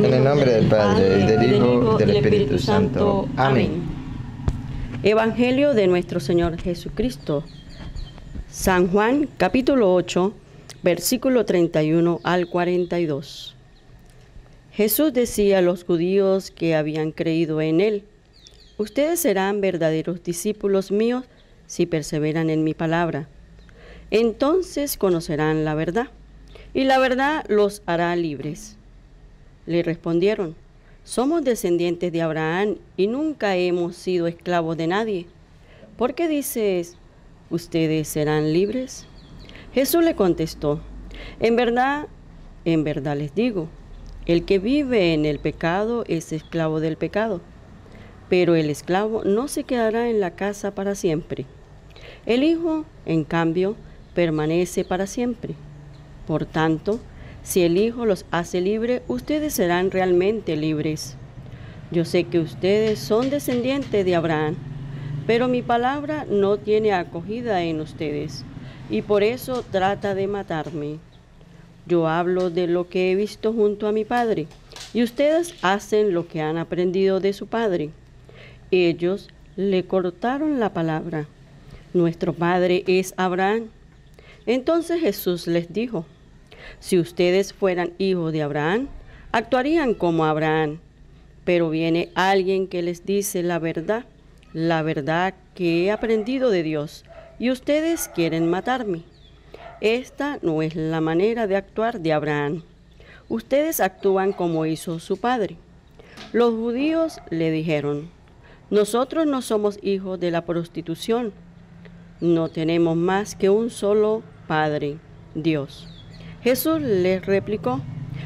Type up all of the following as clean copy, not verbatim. En el nombre del Padre, y del Hijo, y del Espíritu Santo. Amén. Evangelio de nuestro Señor Jesucristo. San Juan, capítulo 8, versículo 31 al 42. Jesús decía a los judíos que habían creído en Él: ustedes serán verdaderos discípulos míos si perseveran en mi palabra. Entonces conocerán la verdad, y la verdad los hará libres. Le respondieron: somos descendientes de Abraham y nunca hemos sido esclavos de nadie. ¿Por qué dices, ustedes serán libres? Jesús le contestó: en verdad les digo, el que vive en el pecado es esclavo del pecado. Pero el esclavo no se quedará en la casa para siempre. El Hijo, en cambio, permanece para siempre. Por tanto, si el Hijo los hace libres, ustedes serán realmente libres. Yo sé que ustedes son descendientes de Abraham, pero mi palabra no tiene acogida en ustedes, y por eso trata de matarme. Yo hablo de lo que he visto junto a mi Padre, y ustedes hacen lo que han aprendido de su Padre. Ellos le cortaron la palabra. Nuestro padre es Abraham. Entonces Jesús les dijo: si ustedes fueran hijos de Abraham, actuarían como Abraham. Pero viene alguien que les dice la verdad que he aprendido de Dios, y ustedes quieren matarme. Esta no es la manera de actuar de Abraham. Ustedes actúan como hizo su padre. Los judíos le dijeron: nosotros no somos hijos de la prostitución. No tenemos más que un solo Padre, Dios. Jesús les replicó: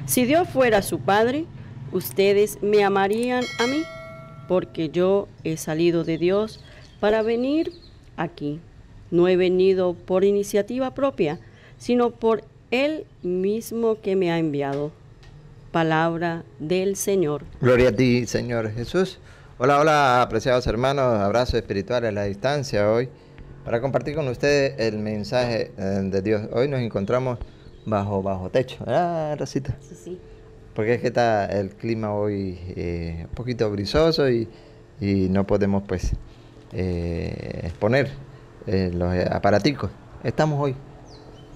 si Dios fuera su Padre, ustedes me amarían a mí, porque yo he salido de Dios para venir aquí. No he venido por iniciativa propia, sino por Él mismo que me ha enviado. Palabra del Señor. Gloria a ti, Señor Jesús. Hola, hola, apreciados hermanos. Abrazo espiritual a la distancia hoy, para compartir con ustedes el mensaje de Dios. Hoy nos encontramos bajo techo, ¿verdad, Rosita? Sí, sí. Porque es que está el clima hoy un poquito brisoso y no podemos pues exponer los aparaticos. Estamos hoy.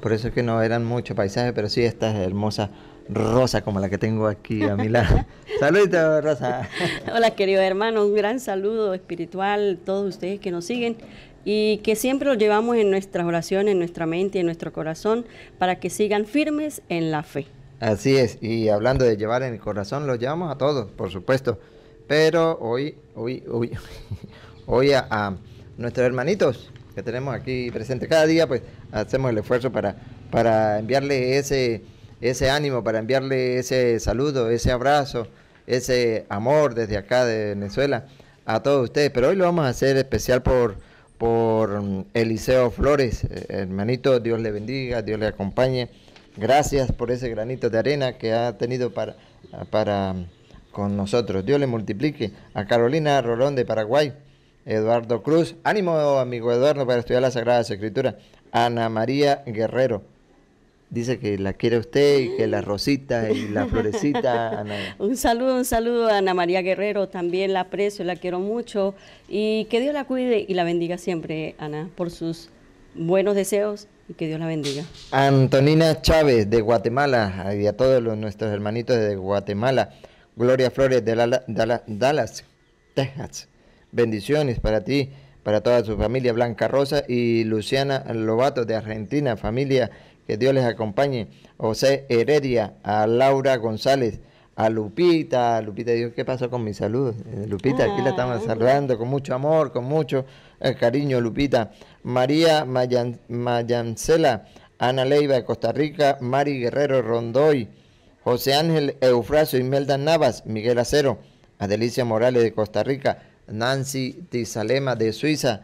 Por eso es que no eran muchos paisajes, pero sí estas hermosas Rosa, como la que tengo aquí a mi lado. Saludos, Rosa. Hola, queridos hermanos. Un gran saludo espiritual a todos ustedes que nos siguen y que siempre los llevamos en nuestras oraciones, en nuestra mente y en nuestro corazón, para que sigan firmes en la fe. Así es. Y hablando de llevar en el corazón, los llevamos a todos, por supuesto. Pero hoy a nuestros hermanitos que tenemos aquí presentes cada día, pues hacemos el esfuerzo para enviarle ese ánimo, para enviarle ese saludo, ese abrazo, ese amor desde acá de Venezuela a todos ustedes. Pero hoy lo vamos a hacer especial por Eliseo Flores. Hermanito, Dios le bendiga, Dios le acompañe. Gracias por ese granito de arena que ha tenido para con nosotros. Dios le multiplique. A Carolina Rolón de Paraguay. Eduardo Cruz. Ánimo, amigo Eduardo, para estudiar las Sagradas Escrituras. Ana María Guerrero. Dice que la quiere usted y que la Rosita y la Florecita. Ana. Un saludo a Ana María Guerrero, también la aprecio, la quiero mucho. Y que Dios la cuide y la bendiga siempre, Ana, por sus buenos deseos, y que Dios la bendiga. Antonina Chávez de Guatemala, y a todos nuestros hermanitos de Guatemala. Gloria Flores de Dallas, Texas. Bendiciones para ti, para toda su familia. Blanca Rosa y Luciana Lobato de Argentina, familia. Que Dios les acompañe. José Heredia, a Laura González, a Lupita. Lupita dijo: ¿qué pasó con mi salud? Lupita, aquí la estamos saludando con mucho amor, con mucho cariño, Lupita. María Mayancela, Ana Leiva de Costa Rica, Mari Guerrero Rondoy, José Ángel Eufrasio, Imelda Navas, Miguel Acero, Adelicia Morales de Costa Rica, Nancy Tizalema de Suiza.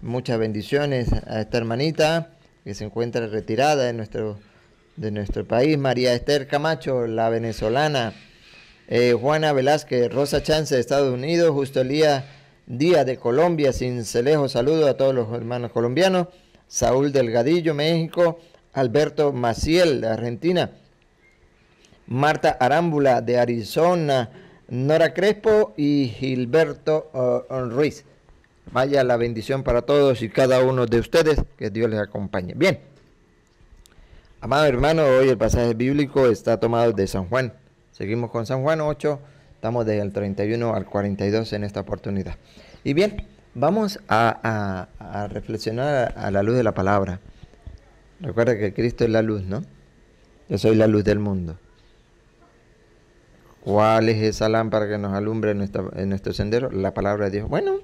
Muchas bendiciones a esta hermanita que se encuentra retirada de nuestro país. María Esther Camacho, la venezolana. Juana Velázquez, Rosa Chance de Estados Unidos. Justelia Díaz de Colombia, Cincelejo. Saludos a todos los hermanos colombianos. Saúl Delgadillo, México. Alberto Maciel de Argentina. Marta Arámbula de Arizona, Nora Crespo y Gilberto Ruiz. Vaya la bendición para todos y cada uno de ustedes, que Dios les acompañe. Bien, amado hermano, hoy el pasaje bíblico está tomado de San Juan. Seguimos con San Juan 8, estamos del 31 al 42 en esta oportunidad. Y bien, vamos a reflexionar a la luz de la palabra. Recuerda que Cristo es la luz, ¿no? Yo soy la luz del mundo. ¿Cuál es esa lámpara que nos alumbra en nuestro sendero? La palabra de Dios. Bueno,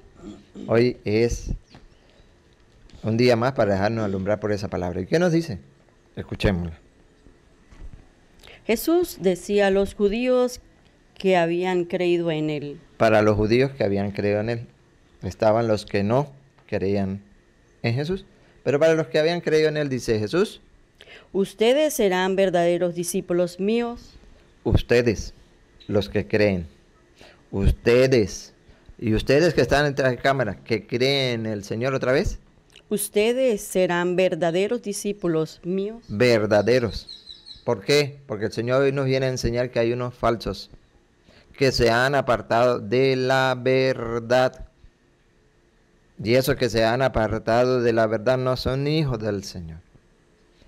hoy es un día más para dejarnos alumbrar por esa palabra. ¿Y qué nos dice? Escuchémosla. Jesús decía a los judíos que habían creído en él. Para los judíos que habían creído en él. Estaban los que no creían en Jesús. Pero para los que habían creído en él, dice Jesús: ustedes serán verdaderos discípulos míos. Ustedes, los que creen. Ustedes. Y ustedes que están detrás de cámara, que creen en el Señor otra vez. Ustedes serán verdaderos discípulos míos. Verdaderos. ¿Por qué? Porque el Señor hoy nos viene a enseñar que hay unos falsos que se han apartado de la verdad. Y esos que se han apartado de la verdad no son hijos del Señor.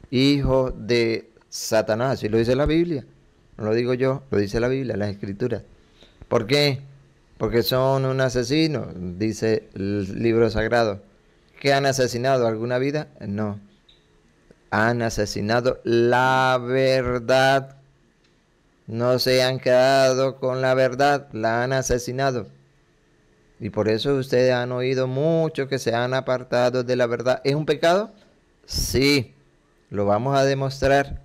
Hijos de Satanás, así lo dice la Biblia. No lo digo yo, lo dice la Biblia, las Escrituras. ¿Por qué? Porque son un asesino, dice el libro sagrado. ¿Que han asesinado alguna vida? No. Han asesinado la verdad. No se han quedado con la verdad, la han asesinado. Y por eso ustedes han oído mucho que se han apartado de la verdad. ¿Es un pecado? Sí, lo vamos a demostrar.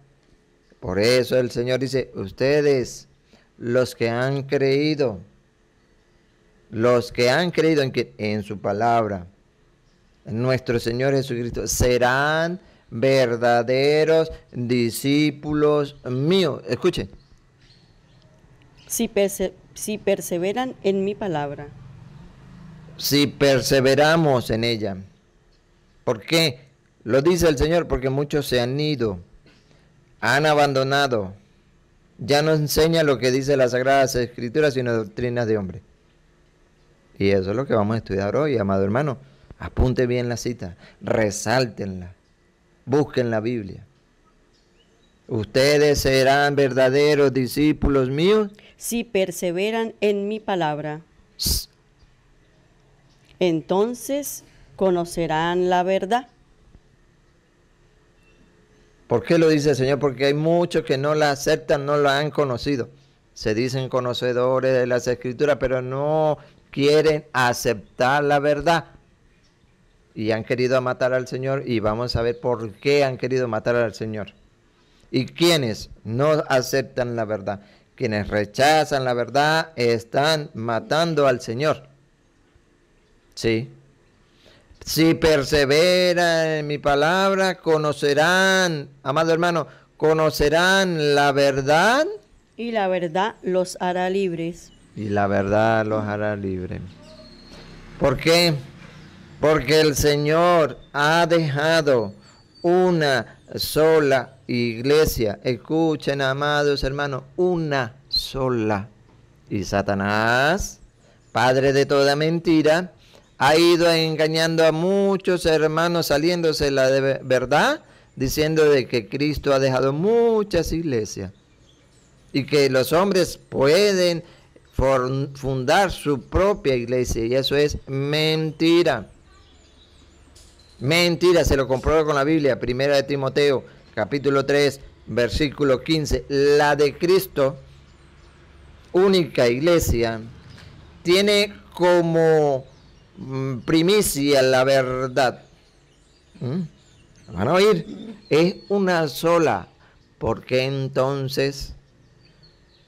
Por eso el Señor dice: ustedes, los que han creído, los que han creído en su palabra, en nuestro Señor Jesucristo, serán verdaderos discípulos míos. Escuchen. Si perseveran en mi palabra. Si perseveramos en ella. ¿Por qué? Lo dice el Señor, porque muchos se han ido, han abandonado. Ya no enseña lo que dice las Sagradas Escrituras, sino doctrinas de hombre. Y eso es lo que vamos a estudiar hoy, amado hermano. Apunte bien la cita, resáltenla, busquen la Biblia. Ustedes serán verdaderos discípulos míos si perseveran en mi palabra. Entonces conocerán la verdad. ¿Por qué lo dice el Señor? Porque hay muchos que no la aceptan, no la han conocido. Se dicen conocedores de las Escrituras, pero no quieren aceptar la verdad. Y han querido matar al Señor, y vamos a ver por qué han querido matar al Señor. Y quienes no aceptan la verdad, quienes rechazan la verdad, están matando al Señor. Sí. Si perseveran en mi palabra, conocerán, amado hermano, conocerán la verdad. Y la verdad los hará libres. Y la verdad los hará libres. ¿Por qué? Porque el Señor ha dejado una sola iglesia. Escuchen, amados hermanos, una sola. Y Satanás, padre de toda mentira, ha ido engañando a muchos hermanos, saliéndose la de verdad, diciendo de que Cristo ha dejado muchas iglesias y que los hombres pueden fundar su propia iglesia, y eso es mentira. Mentira, se lo comprueba con la Biblia, 1 Timoteo 3:15, la de Cristo, única iglesia, tiene como primicia la verdad. ¿Van a oír? Es una sola. ¿Por qué entonces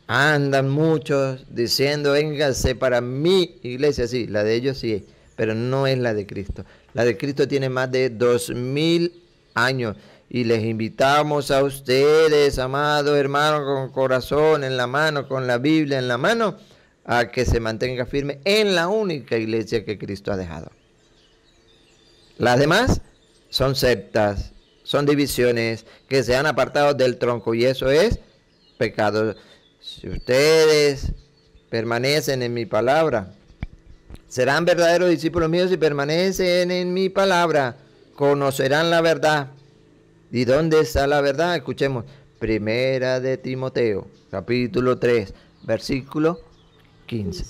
andan muchos diciendo véngase para mi iglesia? Sí, la de ellos sí es, pero no es la de Cristo. La de Cristo tiene más de 2000 años, y les invitamos a ustedes, amados hermanos, con corazón en la mano, con la Biblia en la mano, a que se mantenga firme en la única iglesia que Cristo ha dejado. Las demás son sectas, son divisiones que se han apartado del tronco, y eso es pecados. Si ustedes permanecen en mi palabra, serán verdaderos discípulos míos y permanecen en mi palabra. Conocerán la verdad. ¿Y dónde está la verdad? Escuchemos. Primera de Timoteo, capítulo 3, versículo 15.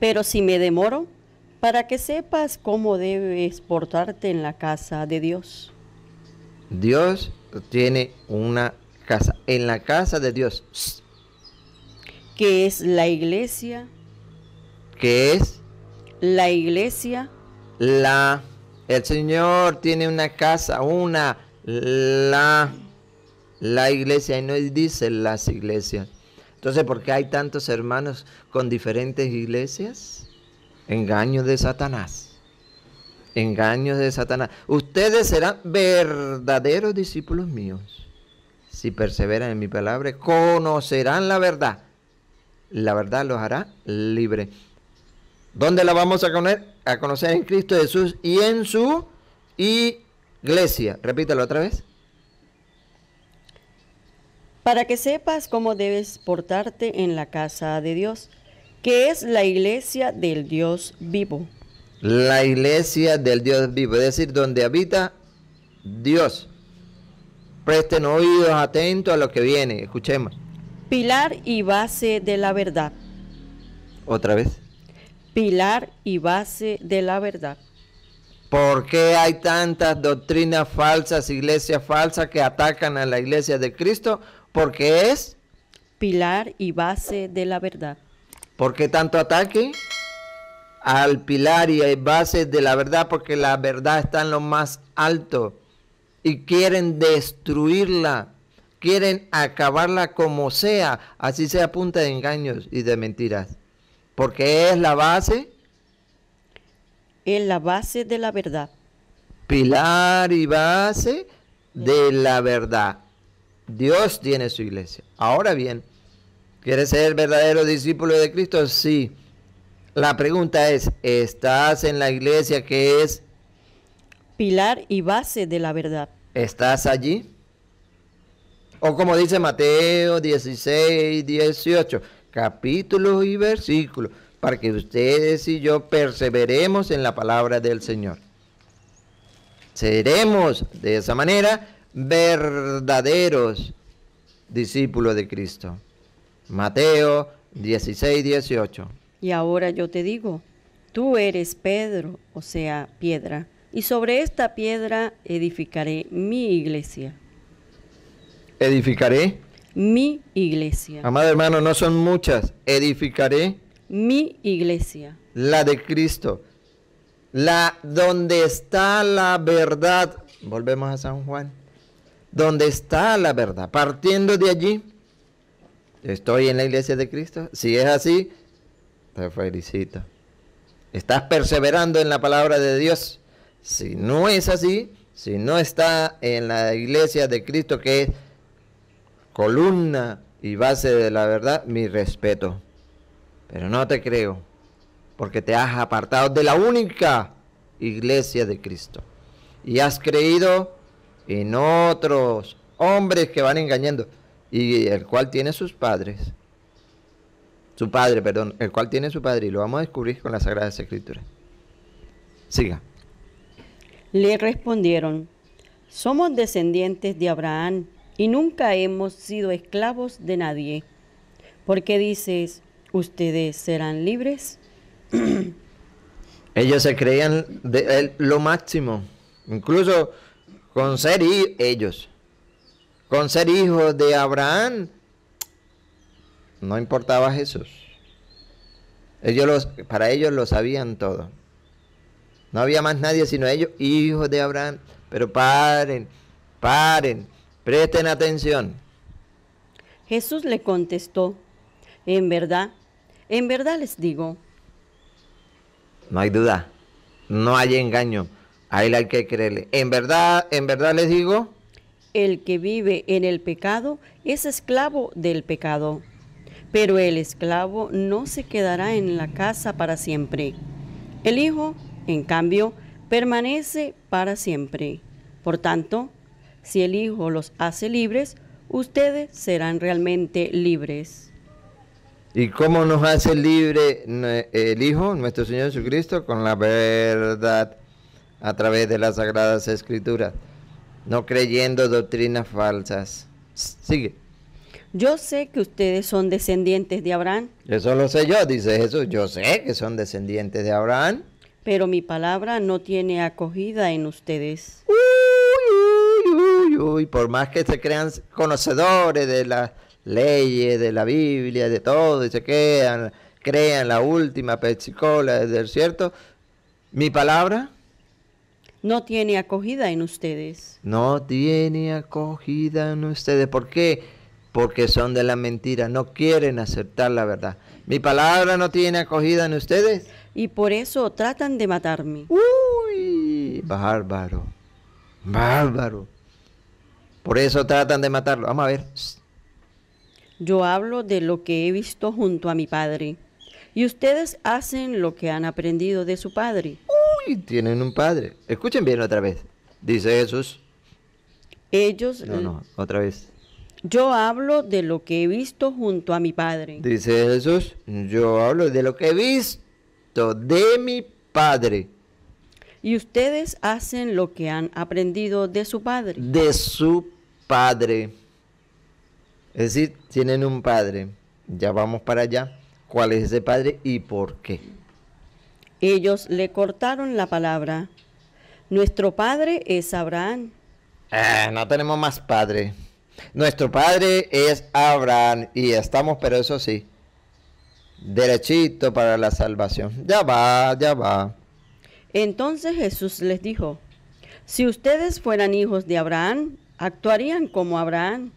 Pero si me demoro, para que sepas cómo debes portarte en la casa de Dios. Dios tiene una casa, en la casa de Dios. ¿Qué es la iglesia? ¿Qué es? La iglesia. El Señor tiene una casa, la iglesia, y no dice las iglesias. Entonces, ¿por qué hay tantos hermanos con diferentes iglesias? Engaños de Satanás. Engaños de Satanás. Ustedes serán verdaderos discípulos míos si perseveran en mi palabra. Conocerán la verdad. La verdad los hará libres. ¿Dónde la vamos a conocer? A conocer en Cristo Jesús y en su iglesia. Repítalo otra vez. Para que sepas cómo debes portarte en la casa de Dios, que es la iglesia del Dios vivo. La iglesia del Dios vivo, es decir, donde habita Dios. Presten oídos atentos a lo que viene, escuchemos. Pilar y base de la verdad. Otra vez. Pilar y base de la verdad. ¿Por qué hay tantas doctrinas falsas, iglesias falsas que atacan a la iglesia de Cristo? Porque es pilar y base de la verdad. ¿Por qué tanto ataque al pilar y base de la verdad? Porque la verdad está en lo más alto y quieren destruirla, quieren acabarla como sea, así sea a punta de engaños y de mentiras. Porque es la base. Es la base de la verdad. Pilar y base de la verdad. Dios tiene su iglesia. Ahora bien, ¿quieres ser verdadero discípulo de Cristo? Sí. La pregunta es, ¿estás en la iglesia que es? Pilar y base de la verdad. ¿Estás allí? O como dice Mateo 16, 18, capítulos y versículos, para que ustedes y yo perseveremos en la palabra del Señor. Seremos de esa manera verdaderos discípulos de Cristo. Mateo 16, 18. Y ahora yo te digo, tú eres Pedro, o sea, piedra, y sobre esta piedra edificaré mi iglesia. Edificaré mi iglesia. Amado hermano, no son muchas. Edificaré mi iglesia. La de Cristo. La donde está la verdad. Volvemos a San Juan. Donde está la verdad. Partiendo de allí. ¿Estoy en la iglesia de Cristo? Si es así, te felicito. ¿Estás perseverando en la palabra de Dios? Si no es así, si no está en la iglesia de Cristo, que es columna y base de la verdad, mi respeto. Pero no te creo, porque te has apartado de la única iglesia de Cristo. Y has creído en otros hombres que van engañando. Y el cual tiene sus padres. Su padre, perdón. El cual tiene su padre. Y lo vamos a descubrir con las Sagradas Escrituras. Siga. Le respondieron: somos descendientes de Abraham y nunca hemos sido esclavos de nadie. ¿Por qué dices, ustedes serán libres? Ellos se creían de lo máximo. Incluso con ser ellos. Con ser hijos de Abraham, no importaba Jesús. Para ellos lo sabían todo. No había más nadie sino ellos, hijos de Abraham. Pero paren, presten atención. Jesús le contestó, en verdad les digo. No hay duda, no hay engaño, a él hay que creerle. En verdad les digo. El que vive en el pecado es esclavo del pecado, pero el esclavo no se quedará en la casa para siempre. El Hijo, en cambio, permanece para siempre. Por tanto, si el Hijo los hace libres, ustedes serán realmente libres. ¿Y cómo nos hace libre el Hijo, nuestro Señor Jesucristo? Con la verdad, a través de las Sagradas Escrituras, no creyendo doctrinas falsas. Sigue. Yo sé que ustedes son descendientes de Abraham. Eso lo sé yo, dice Jesús. Yo sé que son descendientes de Abraham. Pero mi palabra no tiene acogida en ustedes. Uy, uy, uy, uy. Por más que se crean conocedores de las leyes, de la Biblia, de todo, y se crean la última pepsicola del desierto, mi palabra no tiene acogida en ustedes. No tiene acogida en ustedes. ¿Por qué? Porque son de la mentira, no quieren aceptar la verdad. Mi palabra no tiene acogida en ustedes. Y por eso tratan de matarme. ¡Uy! Bárbaro. Bárbaro. Por eso tratan de matarlo. Vamos a ver. Yo hablo de lo que he visto junto a mi padre. Y ustedes hacen lo que han aprendido de su padre. ¡Uy! Tienen un padre. Escuchen bien otra vez. Dice Jesús. Ellos... No, otra vez. Yo hablo de lo que he visto junto a mi padre. Dice Jesús, yo hablo de lo que he visto de mi padre. Y ustedes hacen lo que han aprendido de su padre. De su padre. Es decir, tienen un padre. Ya vamos para allá. ¿Cuál es ese padre y por qué? Ellos le cortaron la palabra. Nuestro padre es Abraham. No tenemos más padre. Nuestro padre es Abraham y estamos, pero eso sí, derechito para la salvación. Ya va, ya va. Entonces Jesús les dijo, si ustedes fueran hijos de Abraham, actuarían como Abraham.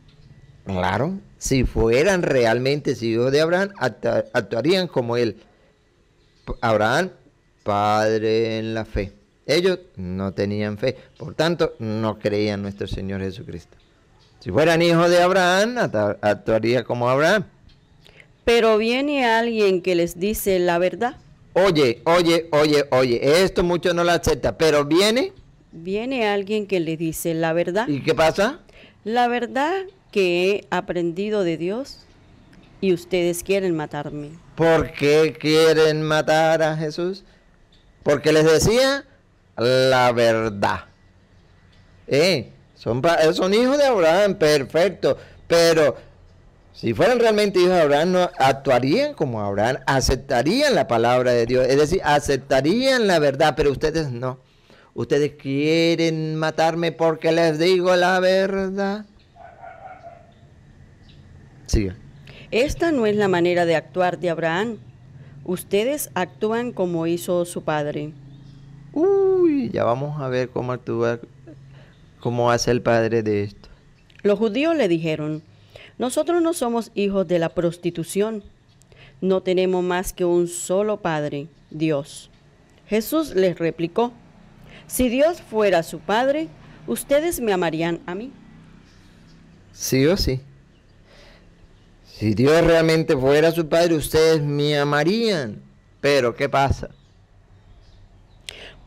Claro, si fueran realmente hijos de Abraham, actuarían como él. Abraham, padre en la fe. Ellos no tenían fe, por tanto, no creían en nuestro Señor Jesucristo. Si fueran hijos de Abraham, actuaría como Abraham. Pero viene alguien que les dice la verdad. Oye, esto mucho no lo acepta, pero viene... Viene alguien que les dice la verdad. ¿Y qué pasa? La verdad que he aprendido de Dios y ustedes quieren matarme. ¿Por qué quieren matar a Jesús? Porque les decía la verdad. Son hijos de Abraham, perfecto, pero si fueran realmente hijos de Abraham, no actuarían como Abraham, aceptarían la palabra de Dios, es decir, aceptarían la verdad, pero ustedes no. Ustedes quieren matarme porque les digo la verdad. Siga. Esta no es la manera de actuar de Abraham. Ustedes actúan como hizo su padre. Uy, ya vamos a ver cómo actúa. ¿Cómo hace el padre de esto? Los judíos le dijeron, nosotros no somos hijos de la prostitución, no tenemos más que un solo padre, Dios. Jesús les replicó, si Dios fuera su padre, ustedes me amarían a mí. Sí o sí. Si Dios realmente fuera su padre, ustedes me amarían. Pero, ¿qué pasa?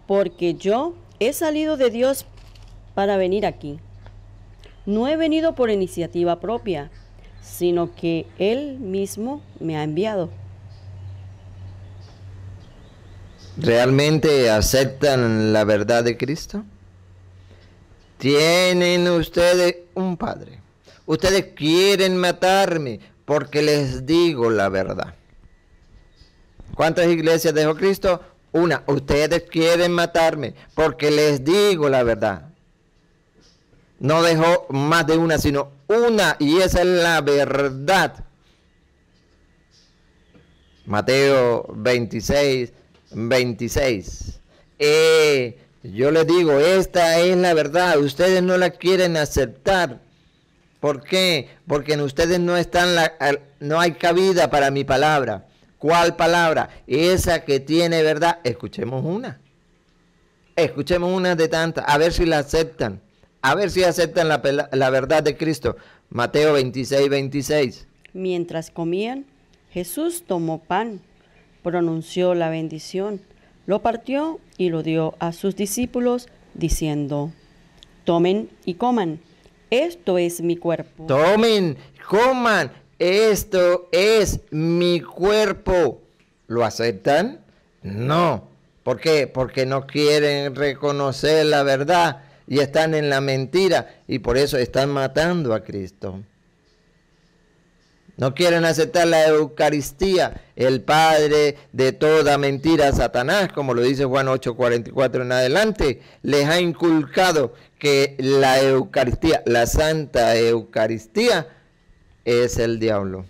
Porque yo he salido de Dios para venir aquí. No he venido por iniciativa propia, sino que Él mismo me ha enviado. ¿Realmente aceptan la verdad de Cristo? Tienen ustedes un padre. Ustedes quieren matarme porque les digo la verdad. ¿Cuántas iglesias dejó Cristo? Una. Ustedes quieren matarme porque les digo la verdad. No dejó más de una, sino una, y esa es la verdad. Mateo 26, 26. Yo les digo, esta es la verdad. Ustedes no la quieren aceptar. ¿Por qué? Porque en ustedes no hay cabida para mi palabra. ¿Cuál palabra? Esa que tiene verdad. Escuchemos una. Escuchemos una de tantas. A ver si la aceptan. A ver si aceptan la verdad de Cristo. Mateo 26, 26. Mientras comían, Jesús tomó pan, pronunció la bendición, lo partió y lo dio a sus discípulos, diciendo, tomen y coman, esto es mi cuerpo. Tomen, coman, esto es mi cuerpo. ¿Lo aceptan? No. ¿Por qué? Porque no quieren reconocer la verdad y están en la mentira, y por eso están matando a Cristo. No quieren aceptar la Eucaristía, el padre de toda mentira, Satanás, como lo dice Juan 8:44 en adelante, les ha inculcado que la Eucaristía, la Santa Eucaristía, es el diablo.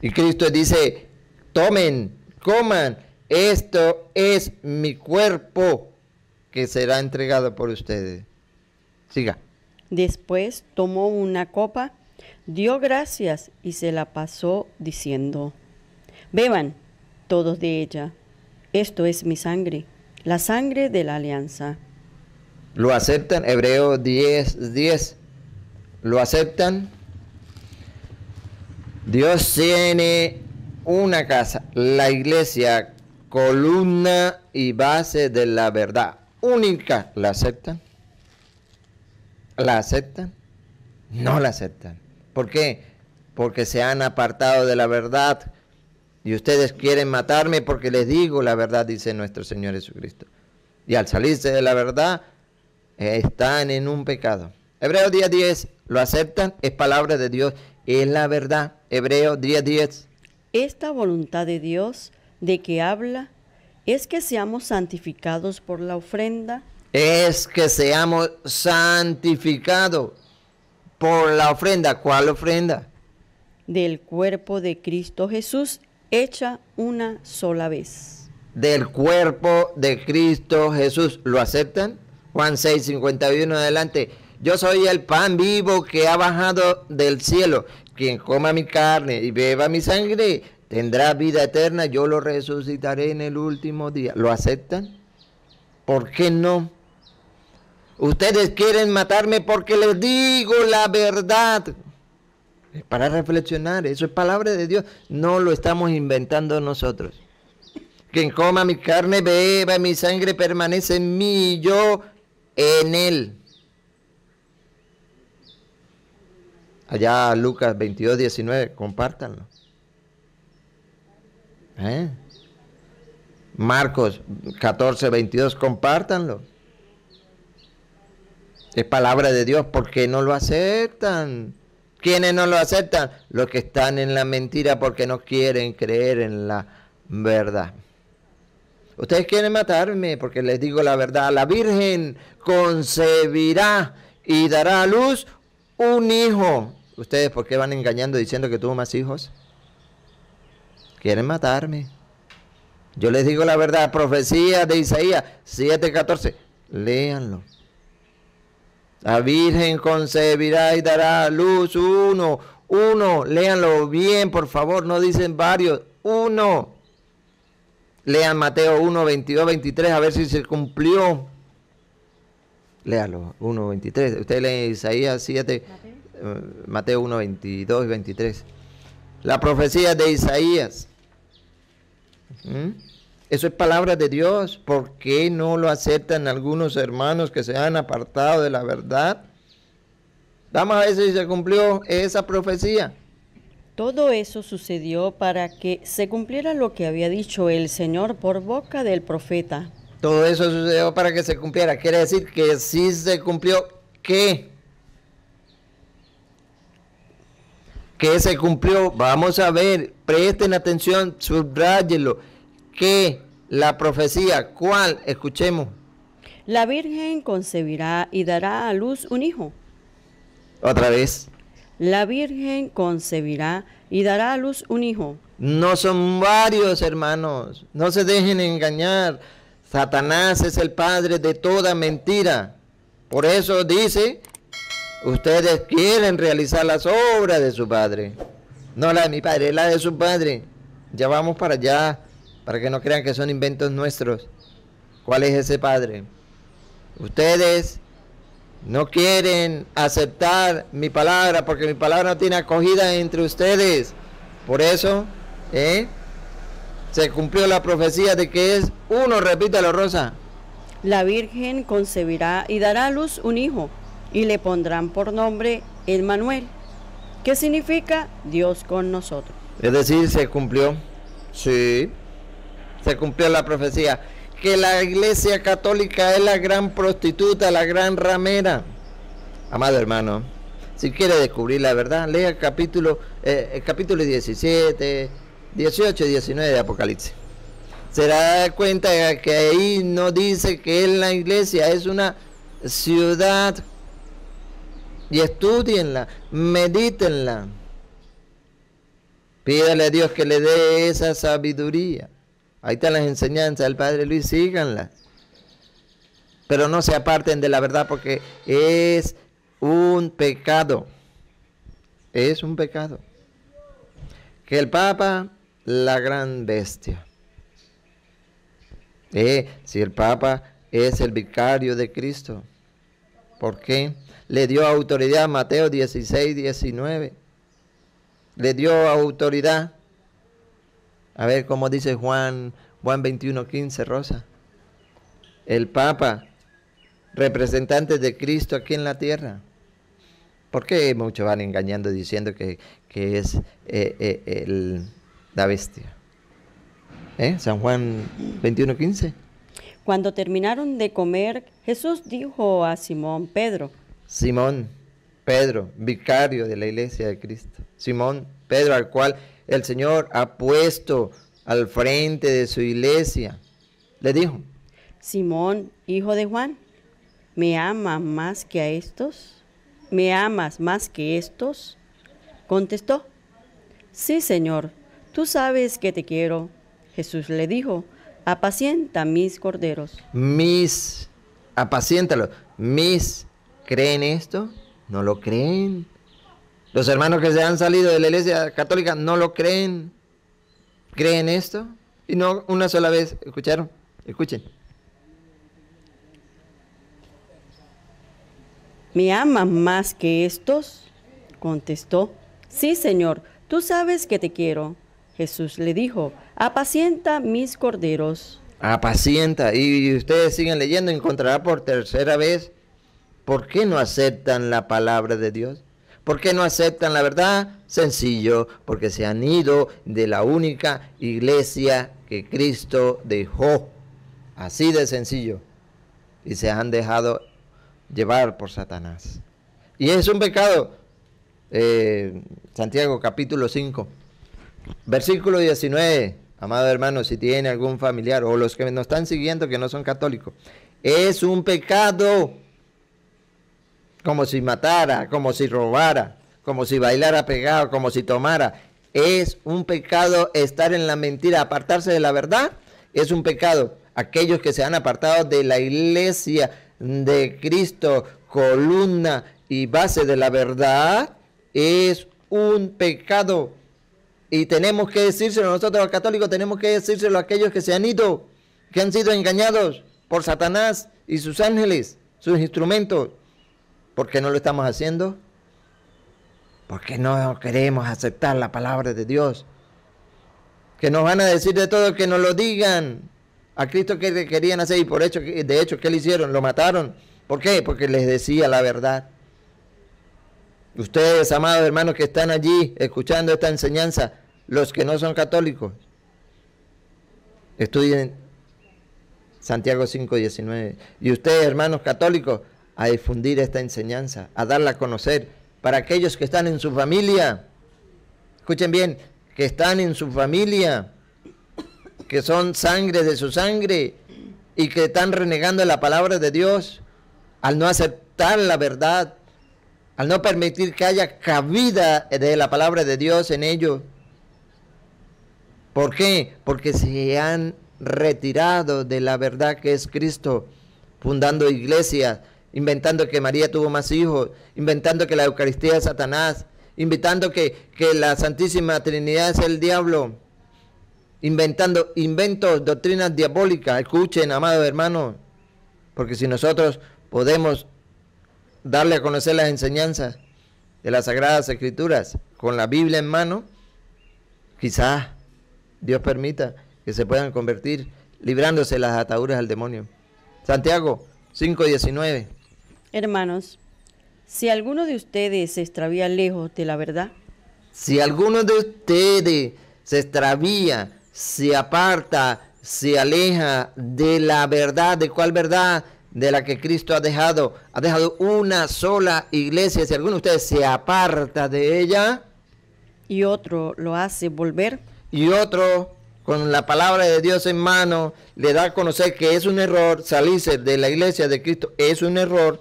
Y Cristo dice, tomen, coman, esto es mi cuerpo que será entregado por ustedes. Siga. Después tomó una copa, dio gracias y se la pasó diciendo, beban todos de ella, esto es mi sangre, la sangre de la alianza. ¿Lo aceptan? Hebreos 10:10. ¿Lo aceptan? Dios tiene una casa, la iglesia, columna y base de la verdad única. ¿La aceptan? ¿La aceptan? No la aceptan. ¿Por qué? Porque se han apartado de la verdad. Y ustedes quieren matarme porque les digo la verdad, dice nuestro Señor Jesucristo. Y al salirse de la verdad, están en un pecado. Hebreos 10:10, ¿lo aceptan? Es palabra de Dios, es la verdad. Hebreos 10:10. Esta voluntad de Dios, de que habla, es que seamos santificados por la ofrenda. Es que seamos santificados por la ofrenda. ¿Cuál ofrenda? Del cuerpo de Cristo Jesús, hecha una sola vez. Del cuerpo de Cristo Jesús. ¿Lo aceptan? Juan 6:51 adelante. Yo soy el pan vivo que ha bajado del cielo. Quien coma mi carne y beba mi sangre tendrá vida eterna. Yo lo resucitaré en el último día. ¿Lo aceptan? ¿Por qué no? Ustedes quieren matarme porque les digo la verdad. Para reflexionar, eso es palabra de Dios. No lo estamos inventando nosotros. Quien coma mi carne, beba mi sangre, permanece en mí y yo en él. Allá Lucas 22:19, compártanlo. Marcos 14:22, compártanlo. Es palabra de Dios, ¿por qué no lo aceptan? ¿Quiénes no lo aceptan? Los que están en la mentira porque no quieren creer en la verdad. Ustedes quieren matarme porque les digo la verdad. La Virgen concebirá y dará a luz un hijo. ¿Ustedes por qué van engañando diciendo que tuvo más hijos? Quieren matarme. Yo les digo la verdad. Profecía de Isaías 7:14. Léanlo. La Virgen concebirá y dará a luz uno. Léanlo bien, por favor. No dicen varios. Uno. Lean Mateo 1:22-23. A ver si se cumplió. Léalo, 1:23. Usted lee Isaías 7, Mateo 1:22-23. La profecía de Isaías. Eso es palabra de Dios. ¿Por qué no lo aceptan algunos hermanos que se han apartado de la verdad? Vamos a ver si se cumplió esa profecía. Todo eso sucedió para que se cumpliera lo que había dicho el Señor por boca del profeta. Todo eso sucedió para que se cumpliera. Quiere decir que sí se cumplió. ¿Qué? ¿Qué se cumplió? Vamos a ver. Presten atención, subráyenlo. ¿Qué? La profecía. ¿Cuál? Escuchemos. La Virgen concebirá y dará a luz un hijo. Otra vez. La Virgen concebirá y dará a luz un hijo. No son varios, hermanos. No se dejen engañar. Satanás es el padre de toda mentira. Por eso dice, ustedes quieren realizar las obras de su padre. No la de mi padre, la de su padre. Ya vamos para allá, para que no crean que son inventos nuestros. ¿Cuál es ese padre? Ustedes no quieren aceptar mi palabra, porque mi palabra no tiene acogida entre ustedes. Por eso, se cumplió la profecía de que es uno. Repítalo, Rosa. la Virgen concebirá y dará a luz un hijo, y le pondrán por nombre Emmanuel, que significa Dios con nosotros. Es decir, se cumplió, sí, se cumplió la profecía, que la Iglesia Católica es la gran prostituta, la gran ramera. Amado hermano, si quiere descubrir la verdad, lea el capítulo 17, 18 y 19 de Apocalipsis. Se da cuenta que ahí no dice que es la iglesia, es una ciudad. Y estudienla, medítenla. Pídale a Dios que le dé esa sabiduría. Ahí están las enseñanzas del Padre Luis, síganlas. Pero no se aparten de la verdad, porque es un pecado. Es un pecado. Que el Papa, la gran bestia. Si el Papa es el vicario de Cristo, ¿por qué? Le dio autoridad a Mateo 16, 19. Le dio autoridad. A ver cómo dice Juan 21, 15, Rosa. El Papa, representante de Cristo aquí en la tierra. ¿Por qué muchos van engañando diciendo que es la bestia? San Juan 21, 15. Cuando terminaron de comer, Jesús dijo a Simón Pedro. Simón Pedro, vicario de la iglesia de Cristo. Simón Pedro, al cual el Señor ha puesto al frente de su iglesia. Le dijo: Simón, hijo de Juan, ¿me amas más que a estos? ¿Me amas más que estos? Contestó: Sí, Señor, tú sabes que te quiero. Jesús le dijo: apacienta mis corderos. Apaciéntalos. ¿Creen esto? No lo creen. Los hermanos que se han salido de la iglesia católica no lo creen. ¿Creen esto? Y no una sola vez. ¿Escucharon? Escuchen. ¿Me aman más que estos? Contestó: Sí, Señor, tú sabes que te quiero. Jesús le dijo: apacienta mis corderos. Apacienta. Y ustedes siguen leyendo, encontrará por tercera vez. ¿Por qué no aceptan la palabra de Dios? ¿Por qué no aceptan la verdad? Sencillo, porque se han ido de la única iglesia que Cristo dejó. Así de sencillo. Y se han dejado llevar por Satanás. Y es un pecado. Santiago capítulo 5. Versículo 19, amado hermano, si tiene algún familiar o los que nos están siguiendo que no son católicos, es un pecado, como si matara, como si robara, como si bailara pegado, como si tomara. Es un pecado estar en la mentira, apartarse de la verdad, es un pecado. Aquellos que se han apartado de la iglesia de Cristo, columna y base de la verdad, es un pecado. Y tenemos que decírselo nosotros los católicos, tenemos que decírselo a aquellos que se han ido, que han sido engañados por Satanás y sus ángeles, sus instrumentos. ¿Por qué no lo estamos haciendo? Porque no queremos aceptar la palabra de Dios. Que nos van a decir de todo, que nos lo digan. A Cristo que querían hacer, y por hecho, de hecho, ¿qué le hicieron? Lo mataron. ¿Por qué? Porque les decía la verdad. Ustedes, amados hermanos que están allí escuchando esta enseñanza, los que no son católicos, estudien Santiago 5:19. Y ustedes, hermanos católicos, a difundir esta enseñanza, a darla a conocer para aquellos que están en su familia. Escuchen bien, que están en su familia, que son sangre de su sangre y que están renegando la palabra de Dios al no aceptar la verdad, al no permitir que haya cabida de la palabra de Dios en ellos. ¿Por qué? Porque se han retirado de la verdad que es Cristo, fundando iglesias, inventando que María tuvo más hijos, inventando que la Eucaristía es Satanás, inventando que la Santísima Trinidad es el diablo, inventando inventos, doctrinas diabólicas. Escuchen, amados hermanos, porque si nosotros podemos darle a conocer las enseñanzas de las Sagradas Escrituras con la Biblia en mano, quizás Dios permita que se puedan convertir, librándose las ataduras al demonio. Santiago 5:19. Hermanos, si alguno de ustedes se extravía lejos de la verdad, si alguno de ustedes se extravía, se aparta, se aleja de la verdad, ¿de cuál verdad? De la que Cristo ha dejado una sola iglesia. Si alguno de ustedes se aparta de ella y otro lo hace volver, y otro con la palabra de Dios en mano le da a conocer que es un error salirse de la iglesia de Cristo, es un error,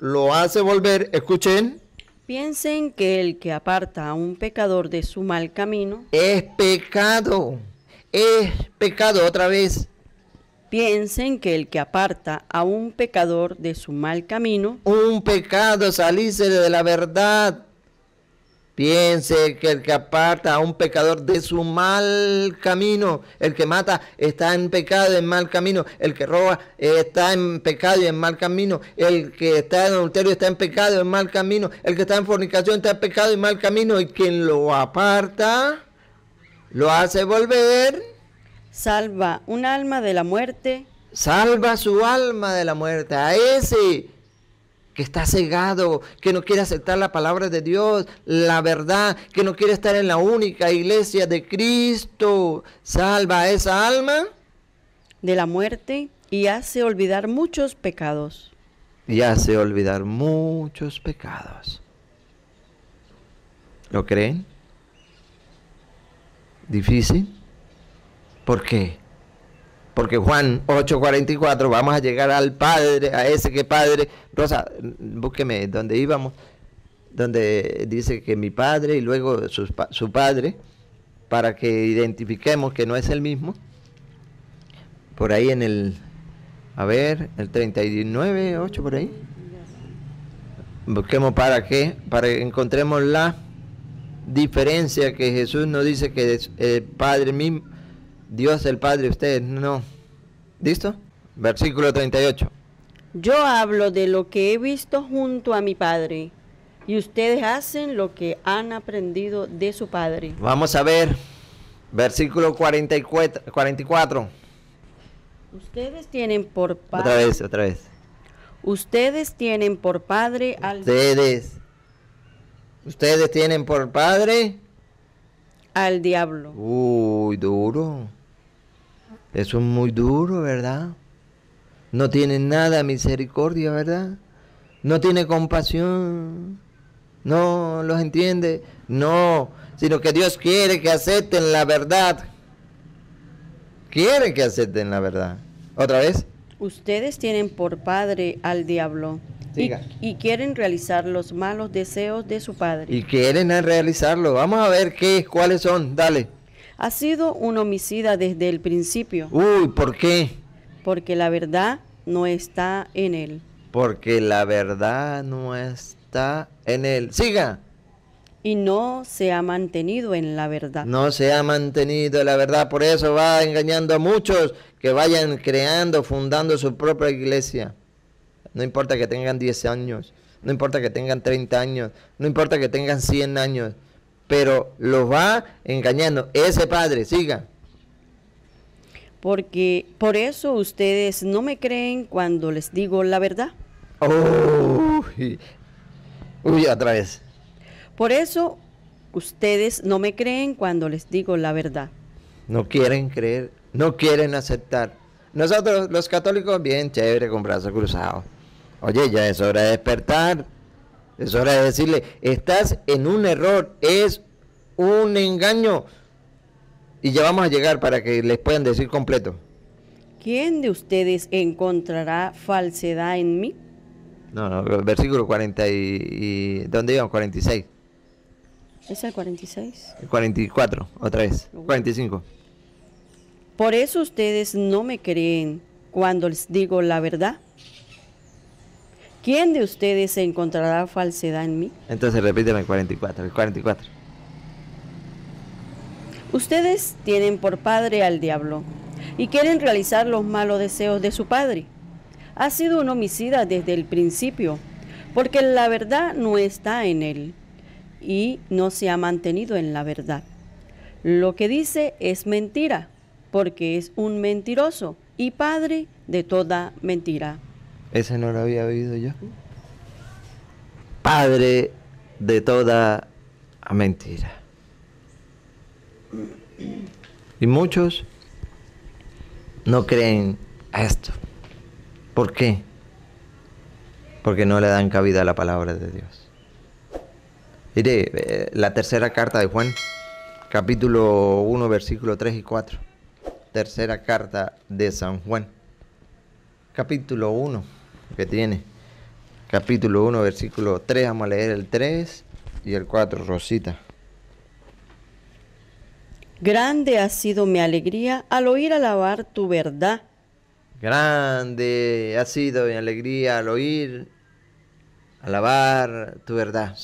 lo hace volver, escuchen. Piensen que el que aparta a un pecador de su mal camino es pecado otra vez. Piensen que el que aparta a un pecador de su mal camino, un pecado salirse de la verdad. Piense que el que aparta a un pecador de su mal camino, el que mata está en pecado, en mal camino, el que roba está en pecado y en mal camino, el que está en adulterio está en pecado, en mal camino, el que está en fornicación está en pecado y mal camino, y quien lo aparta, lo hace volver. Salva un alma de la muerte. Salva su alma de la muerte, a ese que está cegado, que no quiere aceptar la palabra de Dios, la verdad, que no quiere estar en la única iglesia de Cristo. Salva a esa alma de la muerte y hace olvidar muchos pecados. Y hace olvidar muchos pecados. ¿Lo creen? ¿Difícil? ¿Por qué? Porque Juan 8:44, vamos a llegar al Padre, a ese que Padre. Rosa, búsqueme donde íbamos, donde dice que mi Padre y luego su Padre, para que identifiquemos que no es el mismo. Por ahí en el, a ver, el 39:8 por ahí. Busquemos para qué, para que encontremos la diferencia, que Jesús nos dice que es el Padre mismo. Dios el Padre, usted no. ¿Listo? Versículo 38. Yo hablo de lo que he visto junto a mi Padre, y ustedes hacen lo que han aprendido de su Padre. Vamos a ver. Versículo 44. Ustedes tienen por Padre. Otra vez. Ustedes tienen por Padre al... Ustedes tienen por Padre... al diablo. Uy, duro. Eso es muy duro, ¿verdad? No tiene nada de misericordia, ¿verdad? No tiene compasión. No los entiende. No, sino que Dios quiere que acepten la verdad. Quiere que acepten la verdad. ¿Otra vez? Ustedes tienen por padre al diablo. Y quieren realizar los malos deseos de su padre. Y quieren realizarlo. Vamos a ver qué, cuáles son. Dale. Ha sido un homicida desde el principio. Uy, ¿por qué? Porque la verdad no está en él. Porque la verdad no está en él. Siga. Y no se ha mantenido en la verdad. No se ha mantenido en la verdad. Por eso va engañando a muchos que vayan creando, fundando su propia iglesia. No importa que tengan 10 años, no importa que tengan 30 años, no importa que tengan 100 años, pero los va engañando. Ese padre, siga. Porque por eso ustedes no me creen cuando les digo la verdad. Uy, otra vez. Por eso ustedes no me creen cuando les digo la verdad. No quieren creer, no quieren aceptar. Nosotros los católicos, bien chévere, con brazos cruzados. Oye, ya es hora de despertar, es hora de decirle, estás en un error, es un engaño. Y ya vamos a llegar para que les puedan decir completo. ¿Quién de ustedes encontrará falsedad en mí? No, versículo 40 y ¿dónde íbamos? 46. ¿Es el 46? El 44, otra vez, 45. Por eso ustedes no me creen cuando les digo la verdad. ¿Quién de ustedes encontrará falsedad en mí? Entonces repíteme el 44, el 44. Ustedes tienen por padre al diablo y quieren realizar los malos deseos de su padre. Ha sido un homicida desde el principio, porque la verdad no está en él y no se ha mantenido en la verdad. Lo que dice es mentira, porque es un mentiroso y padre de toda mentira. Ese no lo había oído yo. Padre de toda mentira. Y muchos no creen a esto. ¿Por qué? Porque no le dan cabida a la palabra de Dios. Mire, la tercera carta de Juan, capítulo 1, versículos 3 y 4. Tercera carta de San Juan, capítulo 1, que tiene. Capítulo 1, versículo 3, vamos a leer el 3 y el 4, Rosita. Grande ha sido mi alegría al oír alabar tu verdad. Grande ha sido mi alegría al oír alabar tu verdad.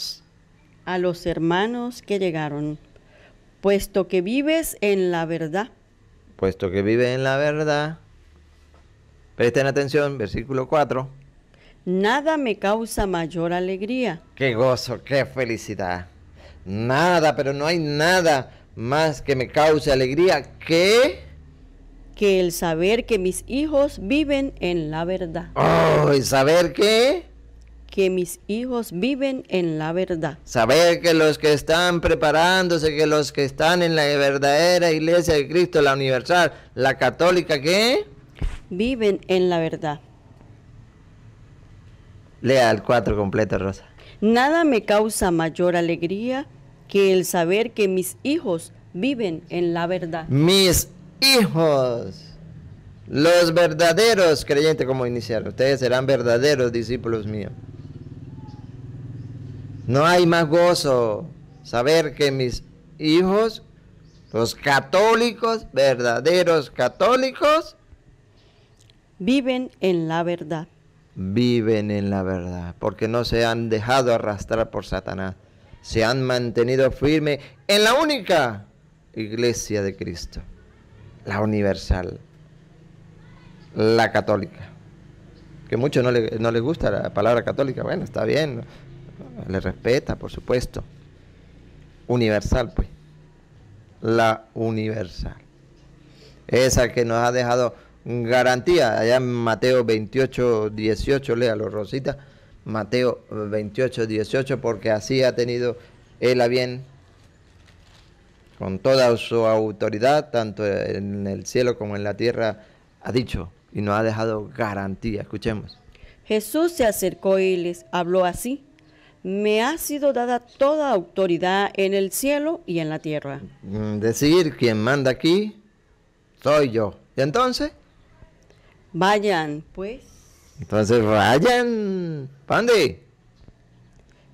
A los hermanos que llegaron, puesto que vives en la verdad. Puesto que vives en la verdad. Presten atención, versículo 4. Nada me causa mayor alegría. Qué gozo, qué felicidad. Nada, pero no hay nada más que me cause alegría que el saber que mis hijos viven en la verdad. Oh, ¿y saber qué? Que mis hijos viven en la verdad. Saber que los que están preparándose, que los que están en la verdadera Iglesia de Cristo, la universal, la católica, ¿qué? Viven en la verdad. Lea el 4 completo, Rosa. Nada me causa mayor alegría que el saber que mis hijos viven en la verdad. Mis hijos, los verdaderos creyentes, como iniciaron, ustedes serán verdaderos discípulos míos. No hay más gozo saber que mis hijos, los católicos, verdaderos católicos, viven en la verdad. Viven en la verdad, porque no se han dejado arrastrar por Satanás. Se han mantenido firmes en la única Iglesia de Cristo, la universal, la católica. Que muchos no les gusta la palabra católica. Bueno, está bien, le respeta, por supuesto. Universal, pues. La universal. Esa que nos ha dejado garantía. Allá en Mateo 28, 18, léalo, Rosita. Mateo 28, 18, porque así ha tenido él a bien, con toda su autoridad, tanto en el cielo como en la tierra, ha dicho y nos ha dejado garantía. Escuchemos. Jesús se acercó y les habló así: me ha sido dada toda autoridad en el cielo y en la tierra. Decir, quien manda aquí soy yo. ¿Y entonces? Vayan, pues. Entonces vayan, Pandi.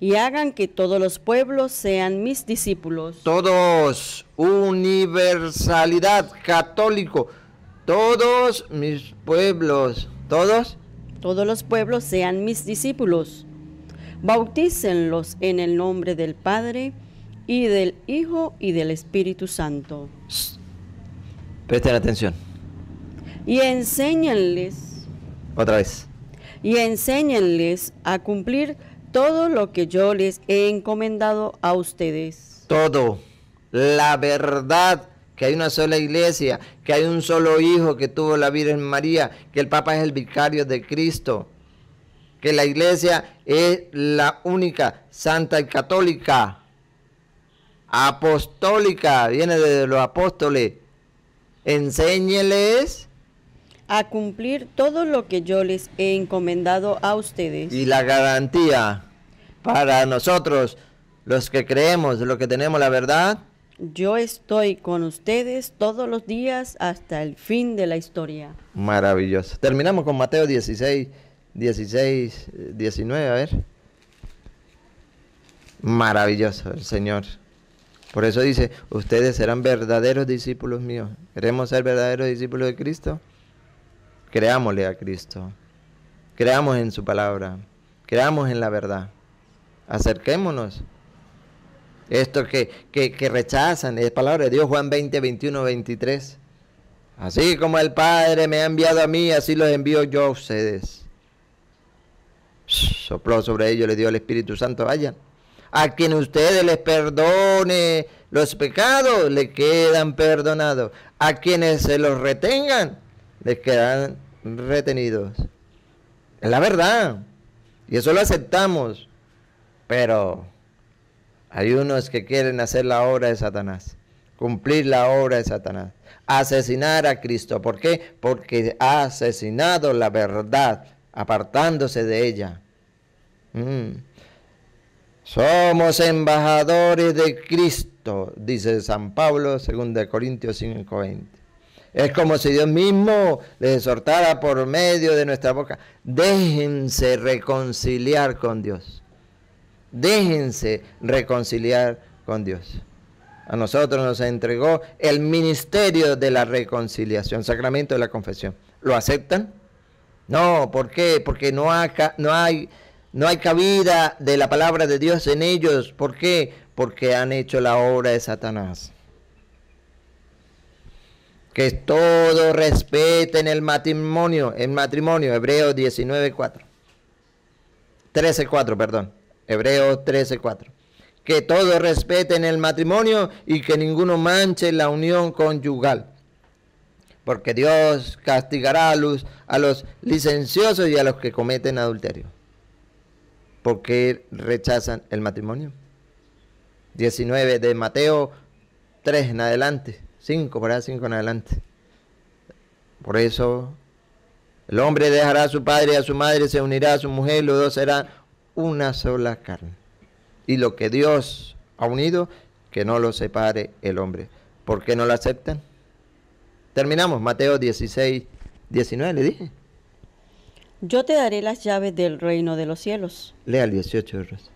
Y hagan que todos los pueblos sean mis discípulos. Todos, universalidad, católico. Todos mis pueblos. ¿Todos? Todos los pueblos sean mis discípulos. Bautícenlos en el nombre del Padre, y del Hijo, y del Espíritu Santo. Presten atención. Y enséñenles. Otra vez. Y enséñenles a cumplir todo lo que yo les he encomendado a ustedes. Todo. La verdad, que hay una sola iglesia, que hay un solo hijo que tuvo la Virgen María, que el Papa es el vicario de Cristo, que la iglesia es la única, santa y católica, apostólica, viene de los apóstoles. Enséñenles a cumplir todo lo que yo les he encomendado a ustedes. Y la garantía para nosotros, los que creemos, los que tenemos la verdad: yo estoy con ustedes todos los días hasta el fin de la historia. Maravilloso. Terminamos con Mateo 16, 16, 19, a ver. Maravilloso el Señor. Por eso dice, ustedes serán verdaderos discípulos míos. ¿Queremos ser verdaderos discípulos de Cristo? Creámosle a Cristo, creamos en su palabra, creamos en la verdad, acerquémonos. Esto que rechazan, es palabra de Dios, Juan 20, 21, 23. Así como el Padre me ha enviado a mí, así los envío yo a ustedes. Sopló sobre ellos, les dio el Espíritu Santo, vayan. A quien ustedes les perdone los pecados, le quedan perdonados. A quienes se los retengan, les quedarán retenidos. Es la verdad. Y eso lo aceptamos. Pero hay unos que quieren hacer la obra de Satanás, cumplir la obra de Satanás, asesinar a Cristo. ¿Por qué? Porque ha asesinado la verdad, apartándose de ella. Somos embajadores de Cristo, dice San Pablo, 2 Corintios 5:20. Es como si Dios mismo les exhortara por medio de nuestra boca. Déjense reconciliar con Dios. Déjense reconciliar con Dios. A nosotros nos entregó el ministerio de la reconciliación, sacramento de la confesión. ¿Lo aceptan? No, ¿por qué? Porque no hay cabida de la palabra de Dios en ellos. ¿Por qué? Porque han hecho la obra de Satanás. Que todos respeten el matrimonio, Hebreos 19:4. 13:4, perdón. Hebreos 13:4. Que todos respeten el matrimonio y que ninguno manche la unión conyugal. Porque Dios castigará a los licenciosos y a los que cometen adulterio. ¿Por qué rechazan el matrimonio? 19 de Mateo 3 en adelante. 5, ¿verdad? 5 en adelante. Por eso, el hombre dejará a su padre y a su madre, se unirá a su mujer, los dos serán una sola carne. Y lo que Dios ha unido, que no lo separe el hombre. ¿Por qué no lo aceptan? Terminamos, Mateo 16, 19, le dije. Yo te daré las llaves del reino de los cielos. Lea el 18, Rosa.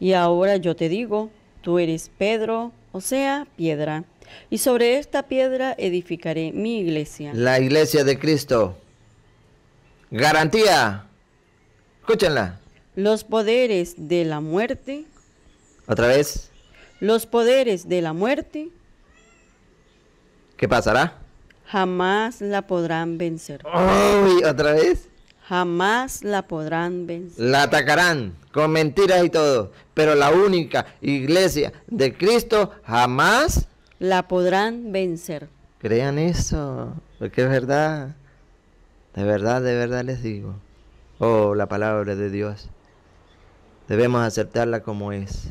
Y ahora yo te digo, tú eres Pedro, o sea, piedra. Y sobre esta piedra edificaré mi iglesia. La iglesia de Cristo. Garantía. Escúchenla. Los poderes de la muerte. ¿Otra vez? Los poderes de la muerte. ¿Qué pasará? Jamás la podrán vencer. ¡Ay! ¿Otra vez? Jamás la podrán vencer. La atacarán con mentiras y todo. Pero la única iglesia de Cristo jamás la podrán vencer. Crean eso, porque es verdad. De verdad les digo. Oh, la palabra de Dios. Debemos aceptarla como es.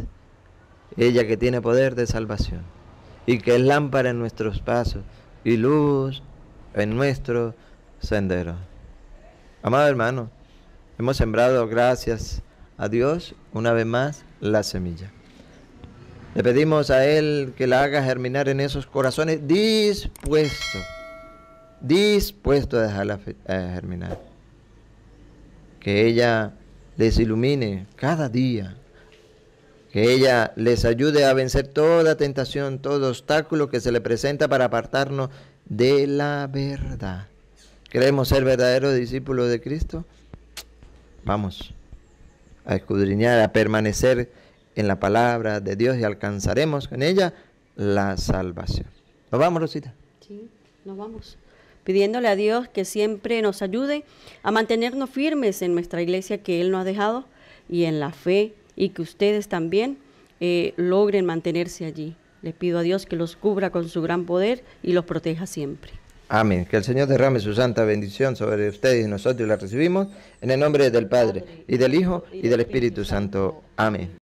Ella que tiene poder de salvación y que es lámpara en nuestros pasos y luz en nuestro sendero. Amado hermano, hemos sembrado, gracias a Dios, una vez más la semilla. Le pedimos a Él que la haga germinar en esos corazones dispuestos a dejarla germinar. Que ella les ilumine cada día. Que ella les ayude a vencer toda tentación, todo obstáculo que se le presenta para apartarnos de la verdad. ¿Queremos ser verdaderos discípulos de Cristo? Vamos a escudriñar, a permanecer en la palabra de Dios y alcanzaremos en ella la salvación. ¿Nos vamos, Rosita? Sí, nos vamos. Pidiéndole a Dios que siempre nos ayude a mantenernos firmes en nuestra iglesia que Él nos ha dejado y en la fe, y que ustedes también logren mantenerse allí. Les pido a Dios que los cubra con su gran poder y los proteja siempre. Amén. Que el Señor derrame su santa bendición sobre ustedes y nosotros, y la recibimos en el nombre del Padre, y del Hijo, y del Espíritu Santo. Amén.